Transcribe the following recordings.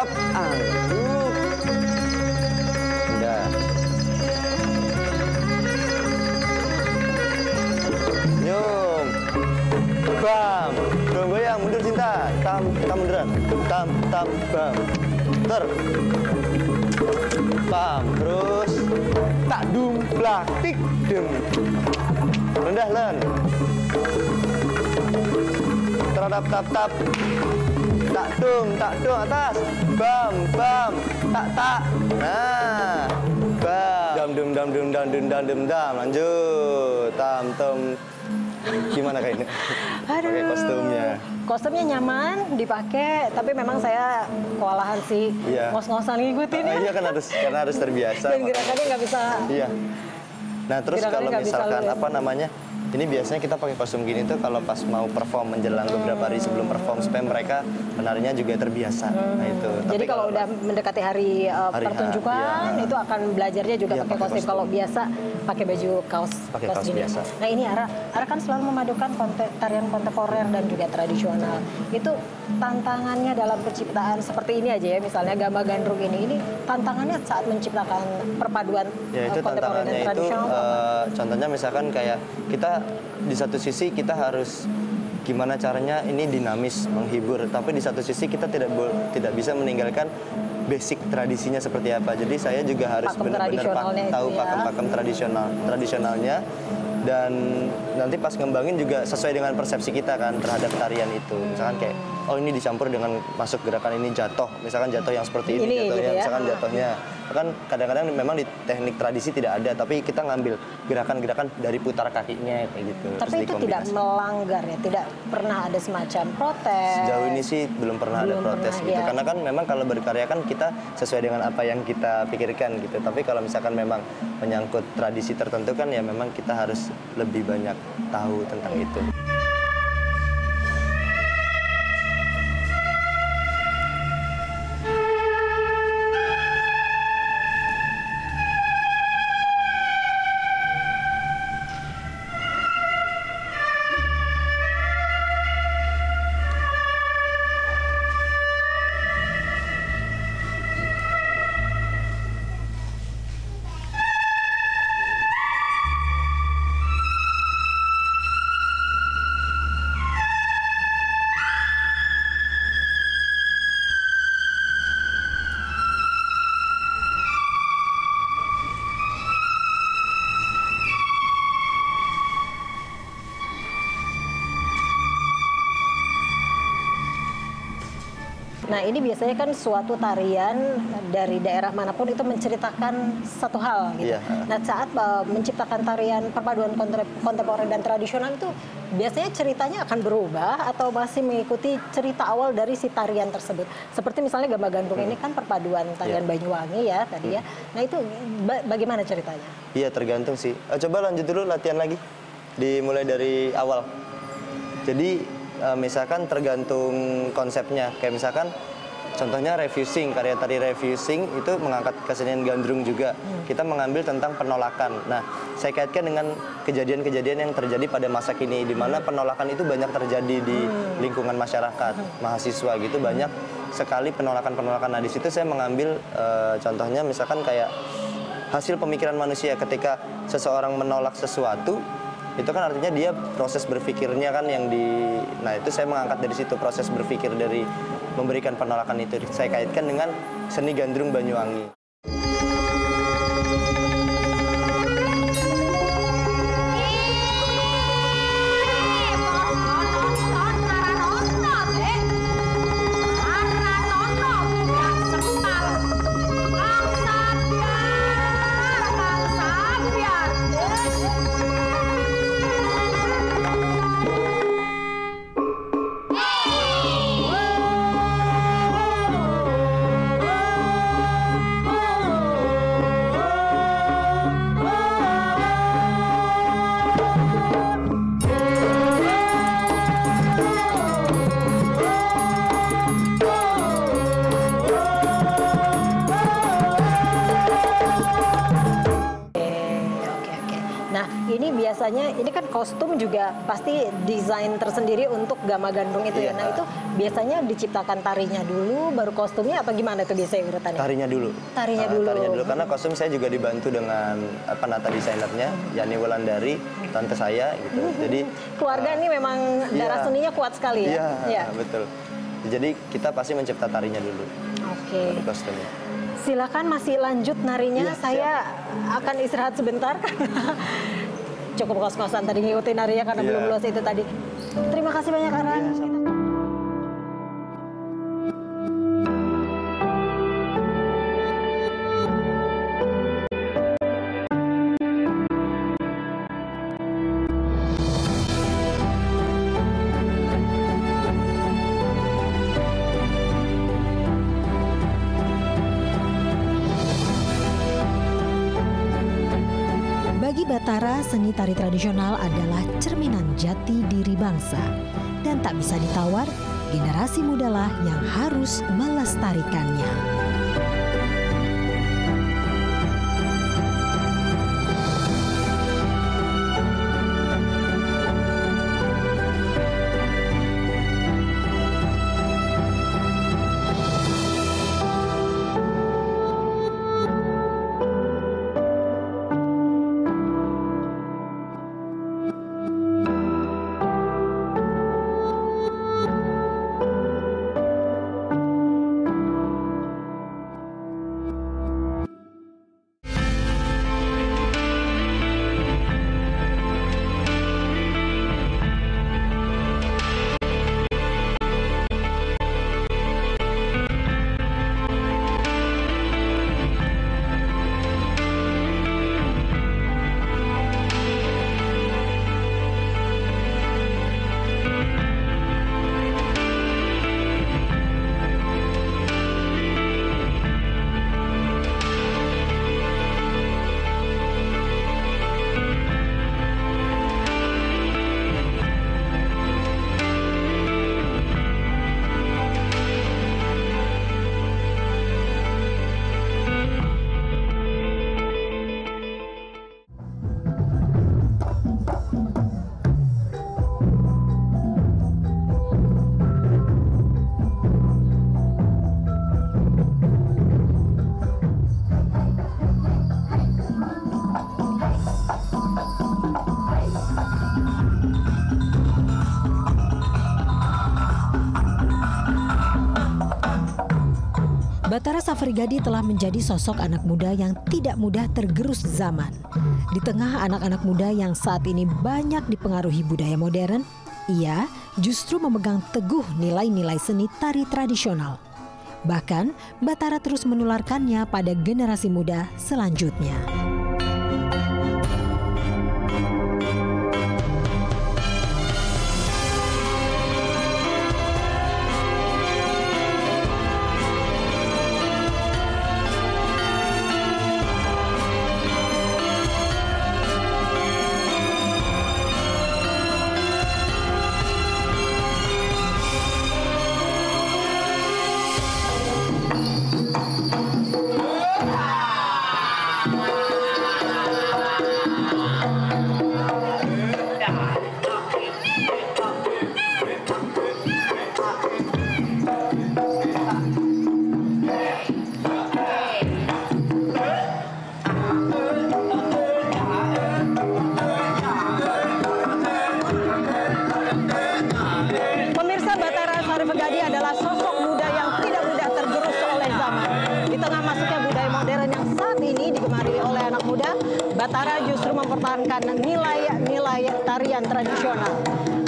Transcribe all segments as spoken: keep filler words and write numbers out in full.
Hop, angkut. Udah. Nyum. Bam. Dorong goyang, mundur cinta. Tam, tam munduran. Tam, tam, bam. Ter. Bam. Terus. Tak dum, blak, tik, dum. Rendah, len. Terhadap, tap, tap. Tak dum, tak dum, atas. Bam, bam, tak, tak. Nah, bam. Dam, dum, dam, dum, dam, dum, dam, dum, dam. Lanjut. Tam, tam. Gimana kayaknya? Aduh. Pakai kostumnya. Kostumnya nyaman, dipakai. Tapi memang saya kewalahan sih. Iya. Ngos-ngosan ngikutin ya. Uh, iya, kan harus, karena harus terbiasa. Dan gerakannya nggak bisa. Iya. Nah, terus kalau misalkan apa namanya? Ini biasanya kita pakai kostum gini tuh kalau pas mau perform menjelang beberapa hari sebelum perform supaya mereka penarinya juga terbiasa. Hmm. Nah itu. Tapi jadi kalau, kalau udah mendekati hari, uh, hari pertunjukan ya, itu akan belajarnya juga ya, pakai kostum. kostum. Kalau biasa pakai baju kaos pakai kaos, kaos gini. Biasa. Nah ini Ara, Ara kan selalu memadukan konten, tarian kontemporer dan juga tradisional. Itu tantangannya dalam penciptaan seperti ini aja ya, misalnya gambar gandrung ini. Ini tantangannya saat menciptakan perpaduan ya, itu uh, kontemporer dan tradisional. Itu, uh, contohnya misalkan kayak kita di satu sisi kita harus gimana caranya ini dinamis menghibur, tapi di satu sisi kita tidak tidak bisa meninggalkan basic tradisinya seperti apa. Jadi saya juga harus benar-benar tahu pakem-pakem tradisional tradisionalnya dan nanti pas ngembangin juga sesuai dengan persepsi kita kan terhadap tarian itu. Misalkan kayak oh ini dicampur dengan masuk gerakan ini jatuh, misalkan jatuh yang seperti ini, ini jatuhnya, gitu ya? Misalkan jatuhnya kan kadang-kadang memang di teknik tradisi tidak ada, tapi kita ngambil gerakan-gerakan dari putar kakinya kayak gitu. Tapi itu tidak melanggar ya, tidak pernah ada semacam protes. Sejauh ini sih belum pernah belum ada protes pernah, gitu, ya. Karena kan memang kalau berkarya kan kita sesuai dengan apa yang kita pikirkan gitu. Tapi kalau misalkan memang menyangkut tradisi tertentu kan ya memang kita harus lebih banyak tahu tentang itu. Nah ini biasanya kan suatu tarian dari daerah manapun itu menceritakan satu hal gitu. Yeah. Nah saat uh, menciptakan tarian perpaduan kontemporer dan tradisional itu biasanya ceritanya akan berubah atau masih mengikuti cerita awal dari si tarian tersebut. Seperti misalnya gambar gandrung hmm. ini kan perpaduan tarian yeah. Banyuwangi ya tadi hmm. ya. Nah itu ba bagaimana ceritanya? Iya yeah, tergantung sih. Uh, coba lanjut dulu latihan lagi. Dimulai dari awal. Jadi Uh, misalkan tergantung konsepnya, kayak misalkan contohnya refusing, karya tari refusing itu mengangkat kesenian gandrung juga. Hmm. Kita mengambil tentang penolakan. Nah, saya kaitkan dengan kejadian-kejadian yang terjadi pada masa kini, di mana penolakan itu banyak terjadi di lingkungan masyarakat, hmm. mahasiswa gitu, banyak sekali penolakan-penolakan. Nah, di situ saya mengambil uh, contohnya misalkan kayak hasil pemikiran manusia ketika seseorang menolak sesuatu, itu kan artinya dia proses berpikirnya kan yang di... Nah itu saya mengangkat dari situ, proses berpikir dari memberikan penolakan itu. Saya kaitkan dengan seni gandrung Banyuwangi. Oh! biasanya ini kan kostum juga pasti desain tersendiri untuk gama gandrung itu ya. Nah itu biasanya diciptakan tarinya dulu baru kostumnya apa gimana tuh biasanya urutannya? Tarinya dulu. Tarinya uh, dulu. Tarinya dulu karena kostum saya juga dibantu dengan penata desainernya Yani Wulandari, tante saya gitu. Jadi keluarga uh, ini memang darah iya, seninya kuat sekali ya. Iya, iya. Betul. Jadi kita pasti mencipta tarinya dulu. Oke. Okay. Kostumnya. Silakan masih lanjut narinya. Ya, saya siap. Akan istirahat sebentar karena cukup kos-kosan tadi ngikutin narinya karena ya. belum luas itu tadi. Terima kasih banyak Karang. Ya, Bathara, seni tari tradisional adalah cerminan jati diri bangsa dan tak bisa ditawar, generasi mudalah yang harus melestarikannya. Bathara Saverigadi telah menjadi sosok anak muda yang tidak mudah tergerus zaman. Di tengah anak-anak muda yang saat ini banyak dipengaruhi budaya modern, ia justru memegang teguh nilai-nilai seni tari tradisional. Bahkan, Bathara terus menularkannya pada generasi muda selanjutnya. Bathara justru mempertahankan nilai-nilai tarian tradisional.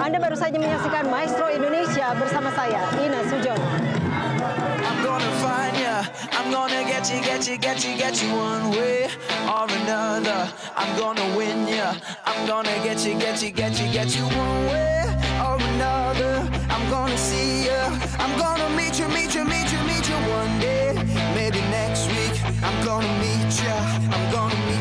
Anda baru saja menyaksikan Maestro Indonesia bersama saya, Ina Sujong. I'm gonna find ya, I'm gonna get you, get you, get you, get you one way or another. I'm gonna win ya, I'm gonna get you, get you, get you, get you one way or another. I'm gonna see ya, I'm gonna meet you, meet you, meet you, meet you one day. Maybe next week, I'm gonna meet ya, I'm gonna meet